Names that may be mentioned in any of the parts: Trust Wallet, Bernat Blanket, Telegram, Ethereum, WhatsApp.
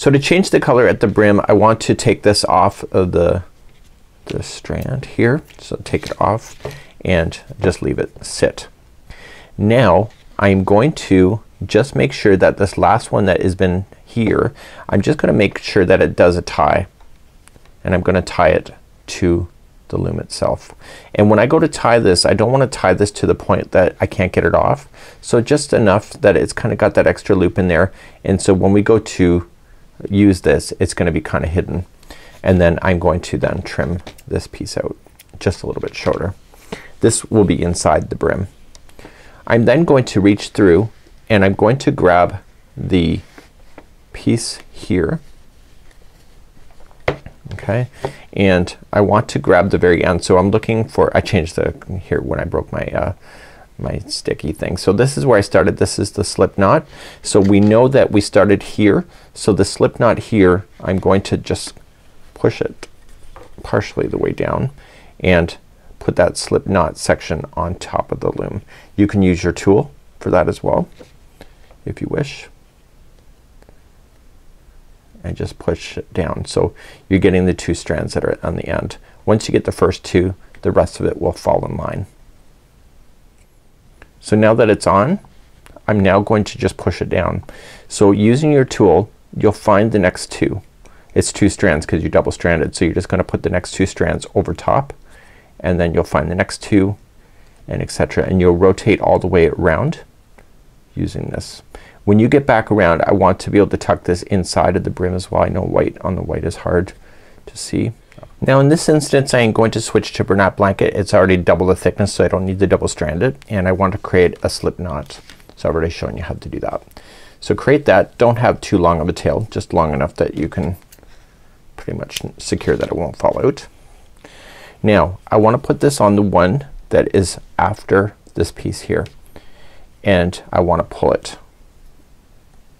So to change the color at the brim, I want to take this off of the strand here. So take it off and just leave it sit. Now I'm going to just make sure that this last one that has been here, I'm just gonna make sure that it does a tie, and I'm gonna tie it to the loom itself. And when I go to tie this, I don't want to tie this to the point that I can't get it off. So just enough that it's kinda got that extra loop in there, and so when we go to use this, it's gonna be kinda hidden. And then I'm going to then trim this piece out just a little bit shorter. This will be inside the brim. I'm then going to reach through and I'm going to grab the piece here, okay, and I want to grab the very end. So I'm looking for, I changed the here when I broke my my sticky thing. So this is where I started. This is the slip knot. So we know that we started here. So the slip knot here, I'm going to just push it partially the way down and put that slip knot section on top of the loom. You can use your tool for that as well if you wish, and just push it down. So you're getting the two strands that are on the end. Once you get the first two, the rest of it will fall in line. So now that it's on, I'm now going to just push it down. So using your tool, you'll find the next two. It's two strands because you double stranded, so you're just gonna put the next two strands over top, and then you'll find the next two, and etc. And you'll rotate all the way around using this. When you get back around, I want to be able to tuck this inside of the brim as well. I know white on the white is hard to see. Now in this instance, I am going to switch to Bernat Blanket. It's already double the thickness, so I don't need to double strand it, and I want to create a slip knot. So I've already shown you how to do that. So create that. Don't have too long of a tail, just long enough that you can pretty much secure that it won't fall out. Now I want to put this on the one that is after this piece here, and I want to pull it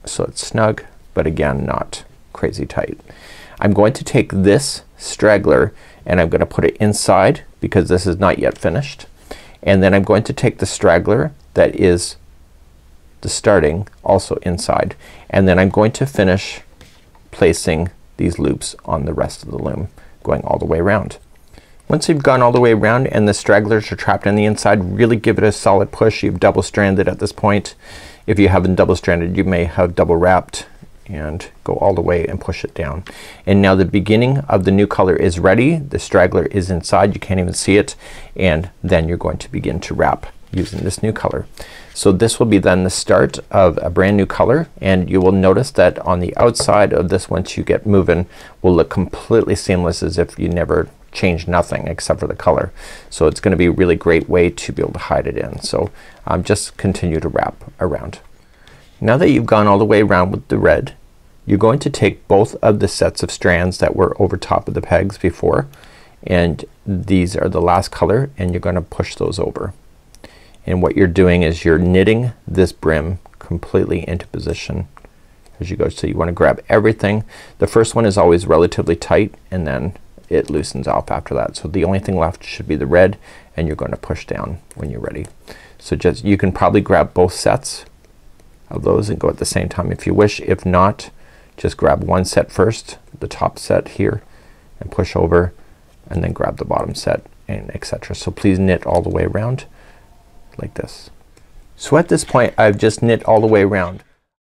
so it's snug, but again not crazy tight. I'm going to take this straggler and I'm gonna put it inside because this is not yet finished, and then I'm going to take the straggler that is the starting also inside, and then I'm going to finish placing these loops on the rest of the loom going all the way around. Once you've gone all the way around and the stragglers are trapped on the inside, really give it a solid push. You've double stranded at this point. If you haven't double stranded, you may have double wrapped, and go all the way and push it down. And now the beginning of the new color is ready. The straggler is inside. You can't even see it, and then you're going to begin to wrap using this new color. So this will be then the start of a brand new color, and you will notice that on the outside of this, once you get moving, will look completely seamless as if you never change nothing except for the color. So it's gonna be a really great way to be able to hide it in. So just continue to wrap around. Now that you've gone all the way around with the red, you're going to take both of the sets of strands that were over top of the pegs before, and these are the last color, and you're gonna push those over. And what you're doing is you're knitting this brim completely into position as you go. So you wanna grab everything. The first one is always relatively tight, and then it loosens off after that. So the only thing left should be the red, and you're going to push down when you're ready. So just, you can probably grab both sets of those and go at the same time if you wish. If not, just grab one set first, the top set here, and push over, and then grab the bottom set, and etc. So please knit all the way around like this. So at this point I've just knit all the way around.